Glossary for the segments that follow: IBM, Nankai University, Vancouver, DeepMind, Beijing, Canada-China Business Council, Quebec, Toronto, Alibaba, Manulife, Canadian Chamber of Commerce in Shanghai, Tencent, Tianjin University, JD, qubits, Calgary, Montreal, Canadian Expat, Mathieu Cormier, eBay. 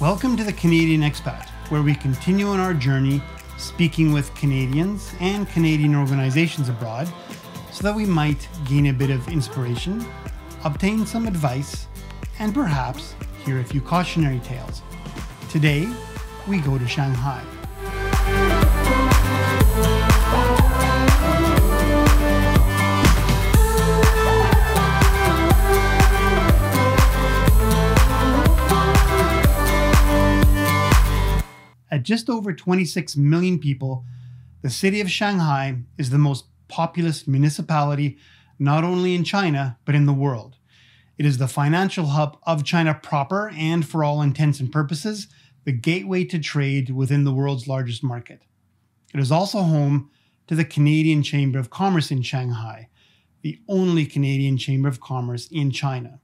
Welcome to the Canadian Expat, where we continue on our journey speaking with Canadians and Canadian organizations abroad so that we might gain a bit of inspiration, obtain some advice, and perhaps hear a few cautionary tales. Today, we go to Shanghai. At just over 26 million people, the city of Shanghai is the most populous municipality not only in China, but in the world. It is the financial hub of China proper and, for all intents and purposes, the gateway to trade within the world's largest market. It is also home to the Canadian Chamber of Commerce in Shanghai, the only Canadian Chamber of Commerce in China.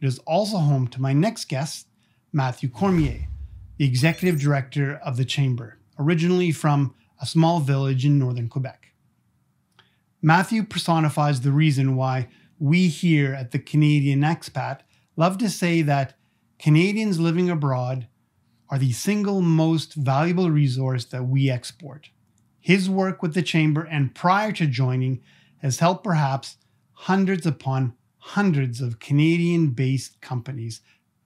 It is also home to my next guest, Mathieu Cormier, the executive director of the chamber, originally from a small village in northern Quebec. Mathieu personifies the reason why we here at the Canadian Expat love to say that Canadians living abroad are the single most valuable resource that we export. His work with the chamber and prior to joining has helped perhaps hundreds upon hundreds of Canadian-based companies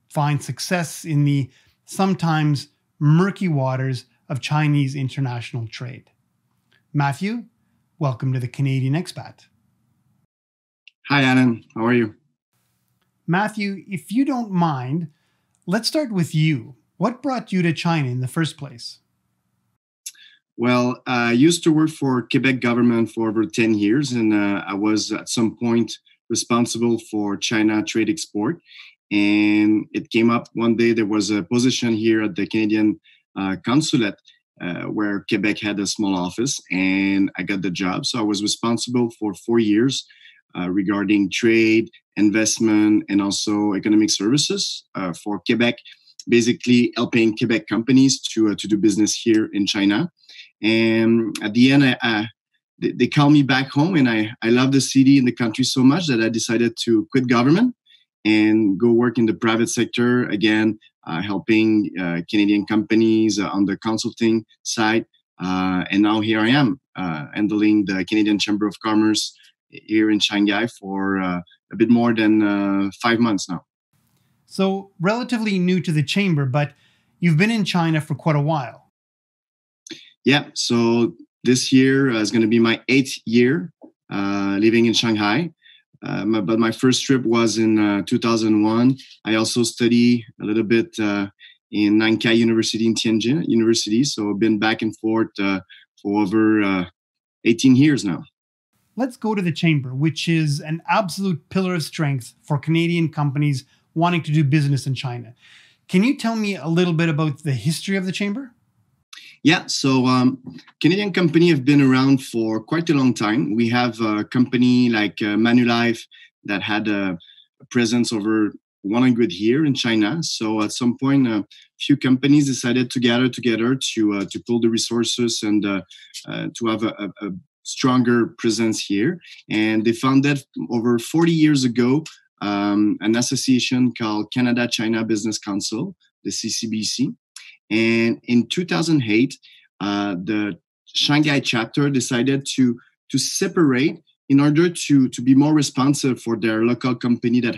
find success in the sometimes murky waters of Chinese international trade. Mathieu, welcome to the Canadian Expat. Hi, Anand. How are you? Mathieu, if you don't mind, let's start with you. What brought you to China in the first place? Well, I used to work for Quebec government for over 10 years, and I was at some point responsible for China trade export. And it came up one day, there was a position here at the Canadian consulate where Quebec had a small office, and I got the job. So I was responsible for 4 years regarding trade, investment, and also economic services for Quebec, basically helping Quebec companies to do business here in China. And at the end, they called me back home, and I love the city and the country so much that I decided to quit government and go work in the private sector, again, helping Canadian companies on the consulting side. And now here I am, handling the Canadian Chamber of Commerce here in Shanghai for a bit more than 5 months now. So relatively new to the chamber, but you've been in China for quite a while. Yeah, so this year is going to be my 8th year living in Shanghai. But my first trip was in 2001. I also study a little bit in Nankai University in Tianjin University. So I've been back and forth for over 18 years now. Let's go to the chamber, which is an absolute pillar of strength for Canadian companies wanting to do business in China. Can you tell me a little bit about the history of the chamber? Yeah, so Canadian companies have been around for quite a long time. We have a company like Manulife that had a presence over 100 years in China. So at some point, a few companies decided to gather together to pull the resources and to have a stronger presence here. And they founded over 40 years ago an association called Canada-China Business Council, the CCBC. And in 2008, the Shanghai chapter decided to separate in order to be more responsive for their local company that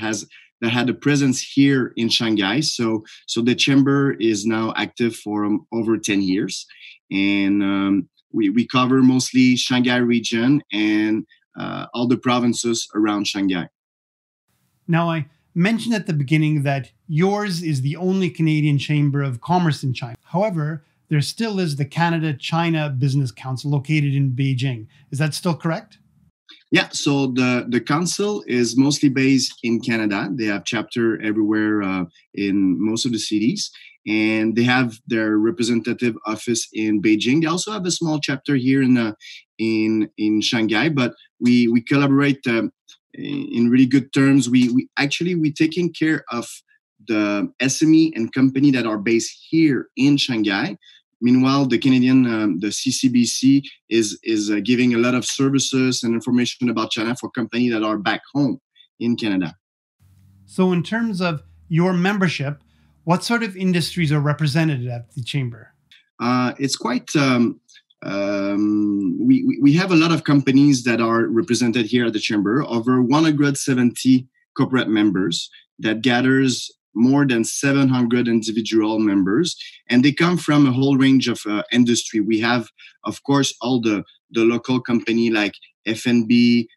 had a presence here in Shanghai. So the chamber is now active for over 10 years. And we cover mostly Shanghai region and all the provinces around Shanghai. Now, I mentioned at the beginning that yours is the only Canadian Chamber of Commerce in China. However, there still is the Canada-China Business Council located in Beijing. Is that still correct? Yeah, so the council is mostly based in Canada. They have chapter everywhere in most of the cities, and they have their representative office in Beijing. They also have a small chapter here in Shanghai, but we collaborate in really good terms. We're taking care of the SME and company that are based here in Shanghai. Meanwhile, the Canadian, the CCBC is giving a lot of services and information about China for companies that are back home in Canada. So in terms of your membership, What sort of industries are represented at the chamber? It's quite... we have a lot of companies that are represented here at the chamber, over 170 corporate members that gathers more than 700 individual members, and they come from a whole range of industry. We have, of course, all the local company like F&B,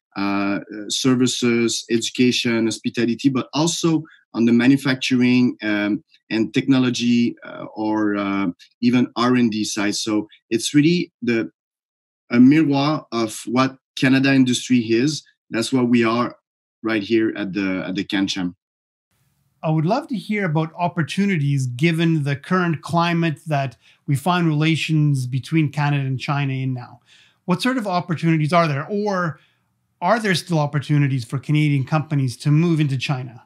services, education, hospitality, but also on the manufacturing and technology or even R&D side. So it's really a mirror of what Canada industry is. That's what we are right here at the CanCham. I would love to hear about opportunities given the current climate that we find relations between Canada and China in now. What sort of opportunities are there, or are there still opportunities for Canadian companies to move into China?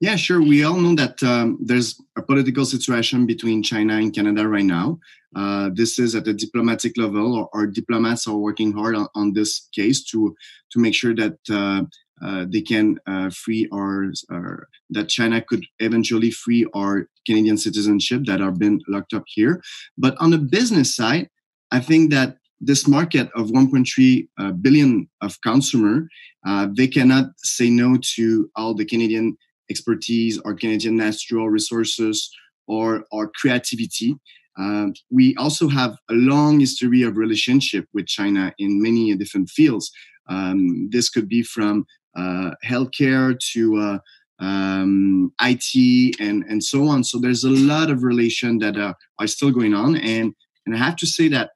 Yeah, sure. We all know that there's a political situation between China and Canada right now. This is at the diplomatic level, or our diplomats are working hard on this case to make sure that they can free or that China could eventually free our Canadian citizenship that have been locked up here. But on the business side, I think that this market of 1.3 billion of consumer, they cannot say no to all the Canadian expertise or Canadian natural resources or creativity. We also have a long history of relationship with China in many different fields. This could be from healthcare to IT and so on. So there's a lot of relation that are still going on. And I have to say that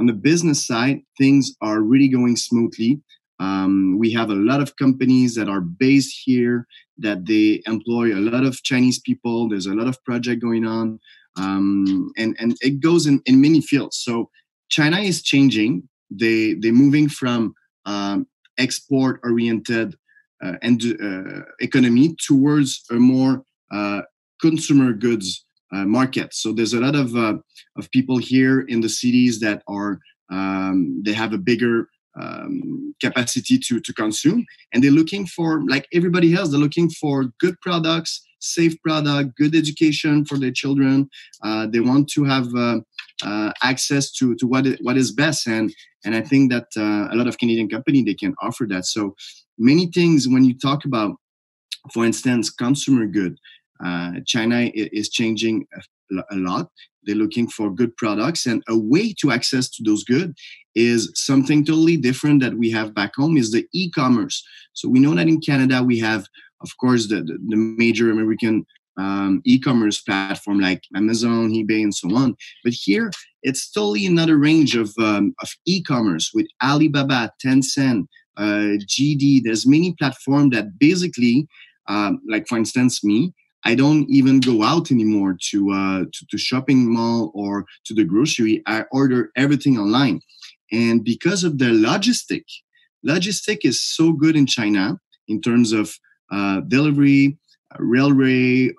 on the business side, things are really going smoothly. We have a lot of companies that are based here, that they employ a lot of Chinese people. There's a lot of project going on, and it goes in many fields. So China is changing. They're moving from export-oriented economy towards a more consumer goods market. So there's a lot of people here in the cities that are they have a bigger capacity to consume, and they're looking for, like everybody else, they're looking for good products, safe product, good education for their children. They want to have access to what is best, and I think that a lot of Canadian company, they can offer that. So many things when you talk about, for instance, consumer good, China is changing a lot. They're looking for good products, and a way to access to those goods is something totally different that we have back home, is the e-commerce. So we know that in Canada we have, of course, the major American e-commerce platform like Amazon, eBay, and so on. But here it's totally another range of e-commerce with Alibaba, Tencent, JD. There's many platforms that basically, like for instance me, I don't even go out anymore to shopping mall or to the grocery. I order everything online. And because of their logistic is so good in China in terms of delivery, railway,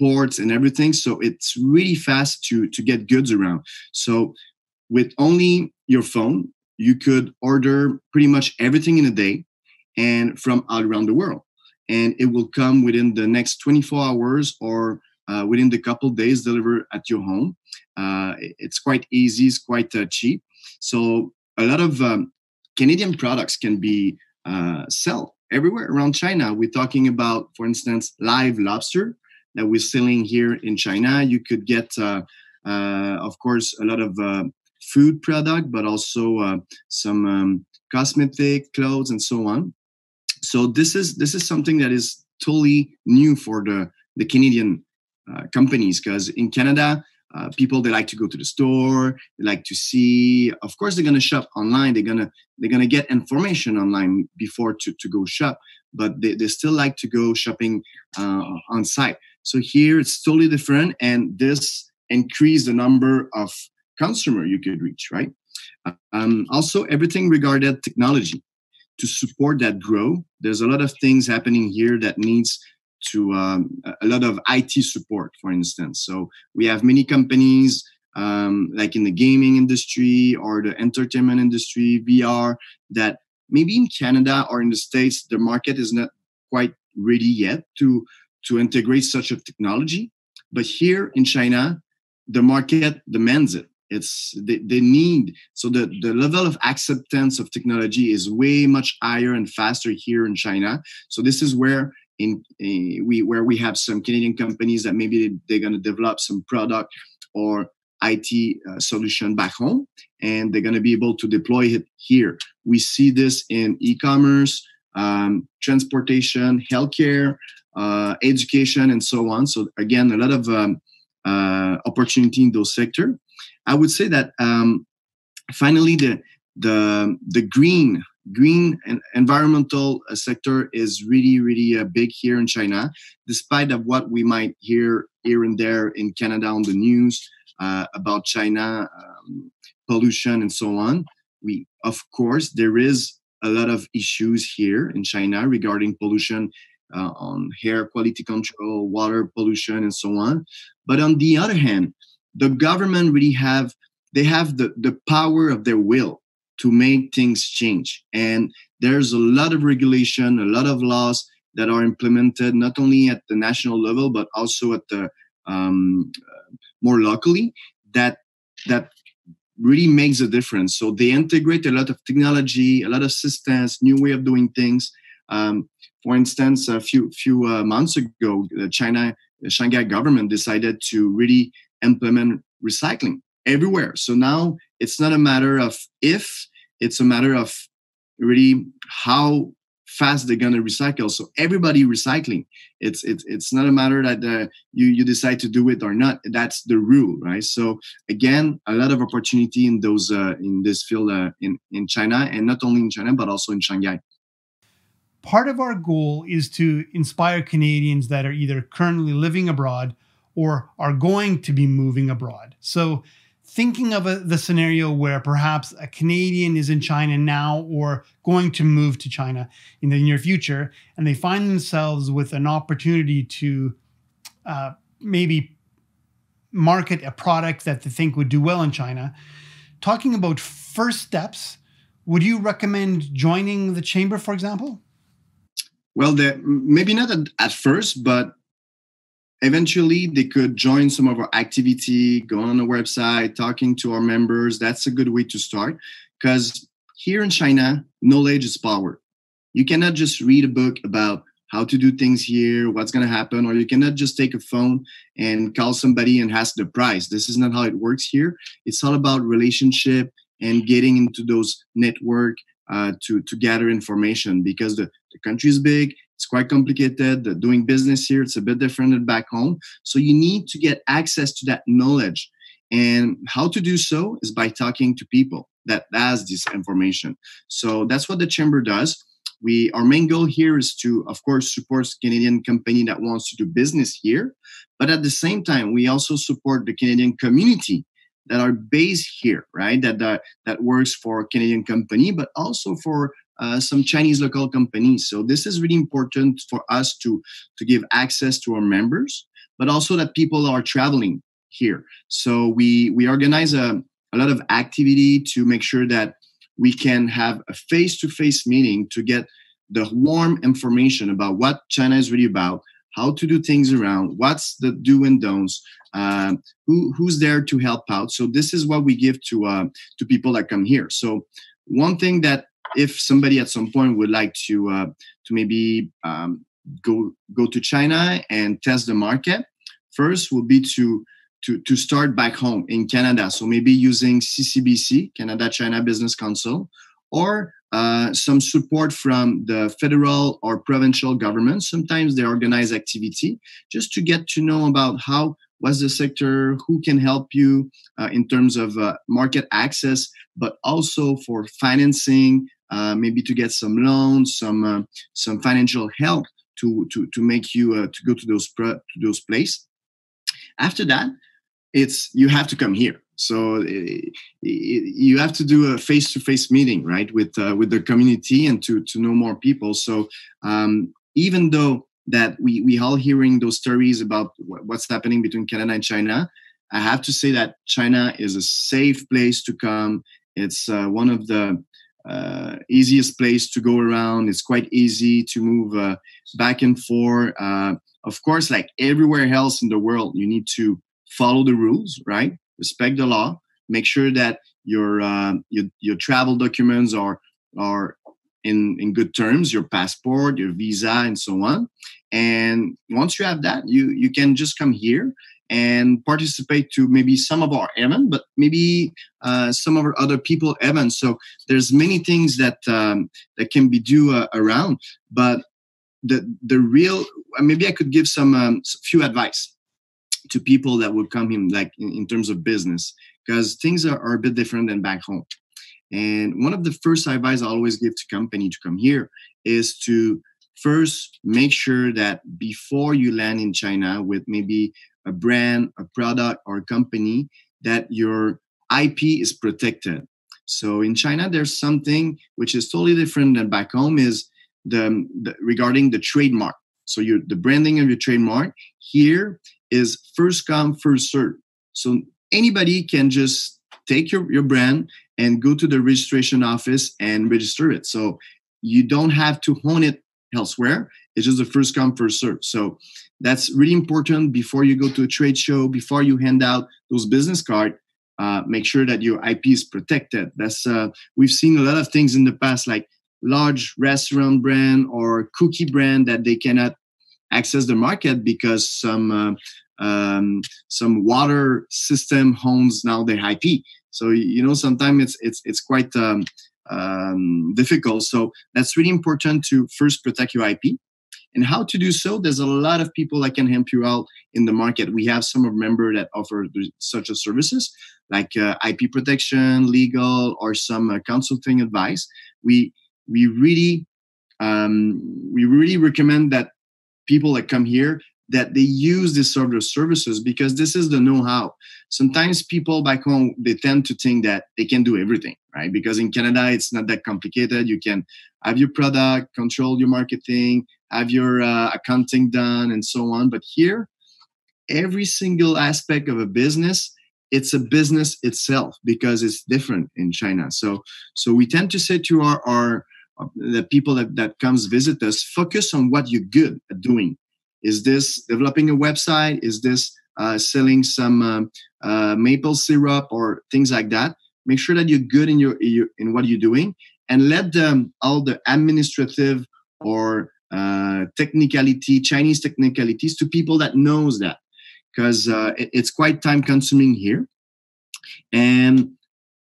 ports and everything. So it's really fast to get goods around. So with only your phone, you could order pretty much everything in a day and from all around the world. And it will come within the next 24 hours or within the couple of days, delivered at your home. It's quite easy, it's quite cheap. So a lot of Canadian products can be sold everywhere around China. We're talking about, for instance, live lobster that we're selling here in China. You could get, of course, a lot of food product, but also some cosmetic, clothes, and so on. So this is something that is totally new for the Canadian companies, because in Canada, people, they like to go to the store, they like to see. Of course, they're gonna shop online. They're gonna get information online before to go shop, but they still like to go shopping on site. So here it's totally different, and this increased the number of consumer you could reach, right? Also, everything regarding technology. To support that growth, there's a lot of things happening here that needs to a lot of IT support, for instance. So we have many companies like in the gaming industry or the entertainment industry, VR, that maybe in Canada or in the States, the market is not quite ready yet to integrate such a technology. But here in China, the market demands it. The level of acceptance of technology is way much higher and faster here in China. So this is where we have some Canadian companies that maybe they're going to develop some product or IT solution back home, and they're going to be able to deploy it here. We see this in e-commerce, transportation, healthcare, education, and so on. So again, a lot of opportunity in those sectors. I would say that finally, the green and environmental sector is really, really big here in China, despite of what we might hear here and there in Canada on the news about China pollution and so on. Of course, there is a lot of issues here in China regarding pollution on air quality control, water pollution, and so on. But on the other hand, the government really have the power of their will to make things change. And there's a lot of regulation, a lot of laws that are implemented not only at the national level, but also at the more locally, that really makes a difference. So they integrate a lot of technology, a lot of systems, new way of doing things. For instance, a few months ago, the Shanghai government decided to really implement recycling everywhere. So now it's not a matter of if, it's a matter of really how fast they're going to recycle. So everybody recycling. It's not a matter that you decide to do it or not. That's the rule, right? So again, a lot of opportunity in those in this field in China, and not only in China but also in Shanghai. Part of our goal is to inspire Canadians that are either currently living abroad or are going to be moving abroad. So thinking of the scenario where perhaps a Canadian is in China now or going to move to China in the near future, and they find themselves with an opportunity to maybe market a product that they think would do well in China. Talking about first steps, would you recommend joining the chamber, for example? Well, maybe not at first, but eventually, they could join some of our activity, go on the website, talking to our members. That's a good way to start, because here in China, knowledge is power. You cannot just read a book about how to do things here, what's going to happen, or you cannot just take a phone and call somebody and ask the price. This is not how it works here. It's all about relationship and getting into those network to gather information, because the country is big. It's quite complicated. Doing business here, it's a bit different than back home. So you need to get access to that knowledge. And how to do so is by talking to people that has this information. So that's what the Chamber does. Our main goal here is to, of course, support Canadian company that wants to do business here. But at the same time, we also support the Canadian community that are based here, right? That works for a Canadian company, but also for some Chinese local companies. So this is really important for us to give access to our members, but also that people are traveling here. So we organize a lot of activity to make sure that we can have a face-to-face meeting to get the warm information about what China is really about, how to do things around, what's the do and don'ts, who's there to help out. So this is what we give to people that come here. So one thing that if somebody at some point would like to maybe go to China and test the market, first will be to start back home in Canada. So maybe using CCBC, Canada-China Business Council, or some support from the federal or provincial government. Sometimes they organize activity just to get to know about what's the sector, who can help you in terms of market access, but also for financing, maybe to get some loans, some financial help to make you to go to those places. After that, you have to come here. So you have to do a face-to-face meeting, right, with the community and to know more people. So even though that we all hearing those stories about what's happening between Canada and China, I have to say that China is a safe place to come. It's one of the easiest place to go around. It's quite easy to move back and forth. Of course, like everywhere else in the world, you need to follow the rules, right? Respect the law. Make sure that your travel documents are in good terms, your passport, your visa, and so on. And once you have that, you can just come here and participate to maybe some of our events, but maybe some of our other people events. So there's many things that that can be due around. But the real, maybe I could give some few advice to people that would come in, like in terms of business, because things are a bit different than back home. And one of the first advice I always give to company to come here is to first make sure that before you land in China with maybe a brand, a product, or a company, that your IP is protected. So in China, there's something which is totally different than back home, is regarding the trademark. So the branding of your trademark here is first come, first serve. So anybody can just take your brand and go to the registration office and register it. So you don't have to hone it elsewhere. It's just the first come, first serve. So that's really important. Before you go to a trade show, before you hand out those business cards, make sure that your IP is protected. That's we've seen a lot of things in the past, like large restaurant brand or cookie brand, that they cannot access the market because some water system owns now their IP. So sometimes it's quite difficult. So that's really important to first protect your IP. And how to do so, there's a lot of people that can help you out in the market. We have some of members that offer such as services, like IP protection, legal, or some consulting advice. We really recommend that people that come here, that they use this sort of services, because this is the know-how. Sometimes people back home, they tend to think that they can do everything, right? Because in Canada, it's not that complicated. You can have your product, control your marketing, have your accounting done, and so on. But here, every single aspect of a business, it's a business itself, because it's different in China. So we tend to say to the people that comes visit us, focus on what you're good at doing. Is this developing a website? Is this selling some maple syrup or things like that? Make sure that you're good in in what you're doing, and let all the administrative or Chinese technicalities to people that knows that, because it's quite time consuming here. And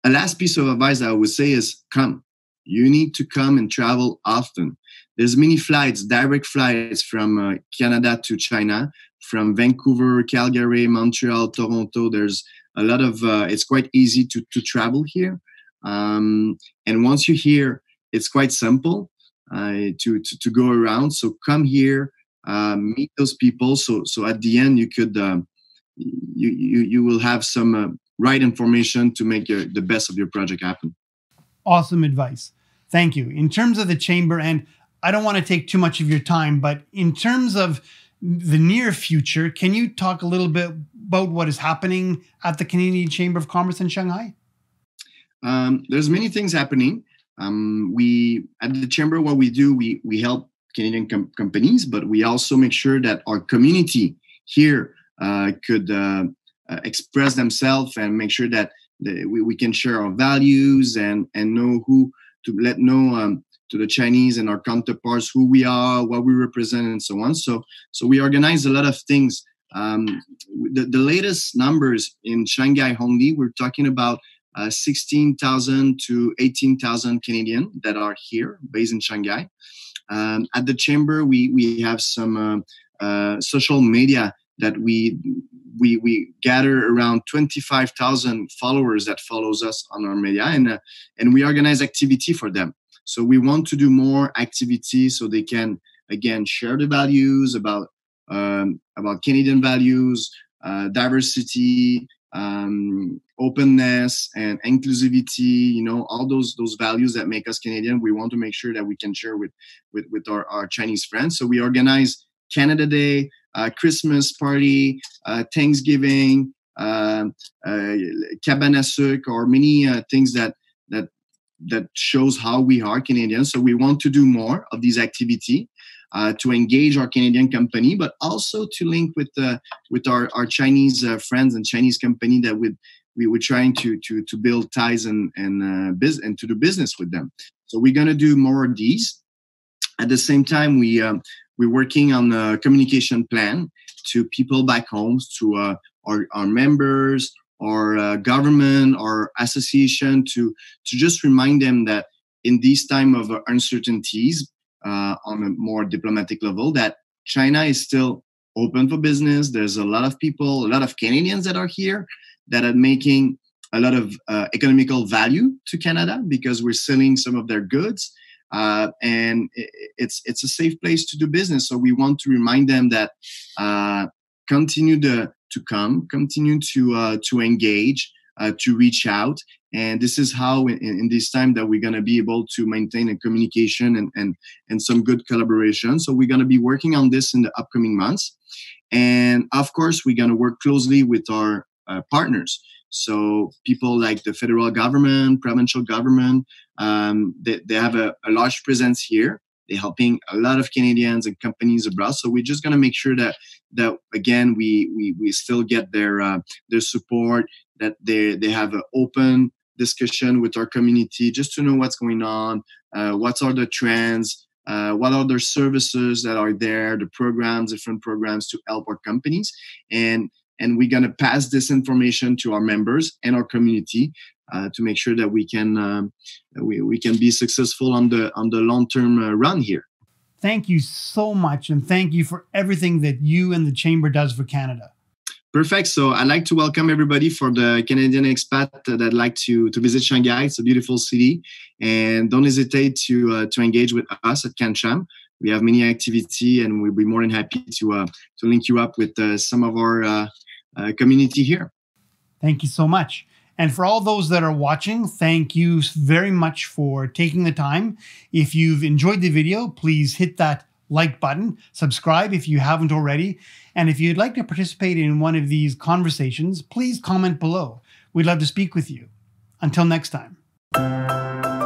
a last piece of advice I would say is come. You need to come and travel often. There's many flights, direct flights from Canada to China, from Vancouver, Calgary, Montreal, Toronto. There's a lot of, it's quite easy to travel here. And once you're here, it's quite simple to go around. So come here, meet those people. So at the end, you could, you will have some right information to make the best of your project happen. Awesome advice. Thank you. In terms of the chamber, and I don't want to take too much of your time, but in terms of the near future, can you talk a little bit about what is happening at the Canadian Chamber of Commerce in Shanghai? There's many things happening. We at the chamber, what we do, we help Canadian companies, but we also make sure that our community here could express themselves and make sure that we can share our values and know who to let know to the Chinese and our counterparts who we are, what we represent, and so on. So we organize a lot of things. The latest numbers in Shanghai only, we're talking about 16,000 to 18,000 Canadians that are here based in Shanghai. At the chamber, we have some social media that we gather around 25,000 followers that follows us on our media, and we organize activity for them. So we want to do more activity so they can, again, share the values about Canadian values, diversity, openness, and inclusivity, all those values that make us Canadian. We want to make sure that we can share with our Chinese friends. So we organize Canada Day, Christmas party, Thanksgiving, Cabanasuk, or many things that shows how we are Canadians. So we want to do more of these activity. to engage our Canadian company, but also to link with our Chinese friends and Chinese company that we were trying to build ties and to do business with them. So we're going to do more of these. At the same time, we're working on a communication plan to people back home, to our members, our government, our association, to just remind them that in these time of uncertainties on a more diplomatic level, that China is still open for business. There's a lot of people, a lot of Canadians that are here that are making a lot of economical value to Canada because we're selling some of their goods. And it's a safe place to do business. So we want to remind them that continue to engage, to reach out. And this is how in this time that we're going to be able to maintain a communication and some good collaboration. So we're going to be working on this in the upcoming months. And of course, we're going to work closely with our partners. So people like the federal government, provincial government, they have a large presence here. They're helping a lot of Canadians and companies abroad. So we're just going to make sure that again, we still get their support, that they have an open discussion with our community just to know what's going on, what are the trends, what are the services that are there, the programs, different programs to help our companies. And we're going to pass this information to our members and our community to make sure that we can be successful on the long-term run here. Thank you so much, and thank you for everything that you and the Chamber does for Canada. Perfect. So I'd like to welcome everybody for the Canadian expat that like to visit Shanghai. It's a beautiful city, and don't hesitate to engage with us at CanCham. We have many activity, and we'll be more than happy to link you up with some of our community here. Thank you so much. And for all those that are watching, thank you very much for taking the time. If you've enjoyed the video, please hit that like button, subscribe if you haven't already. And if you'd like to participate in one of these conversations, please comment below. We'd love to speak with you. Until next time.